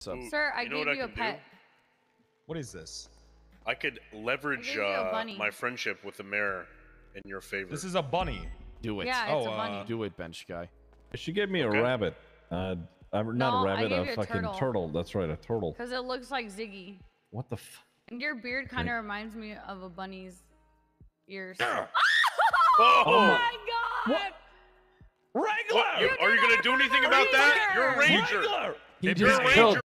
So, ooh, sir, I gave you a pet. Do? What is this? I could leverage my friendship with the mayor in your favor. This is a bunny. Do it. Yeah, it's a bunny. Do it, bench guy. She gave me a rabbit. Not a rabbit, a fucking turtle. That's right, a turtle. Because it looks like Ziggy. What the f? And your beard kind of reminds me of a bunny's ears. Oh my god! What? Wrangler! Are you gonna do anything about that? You're a ranger. You're a ranger.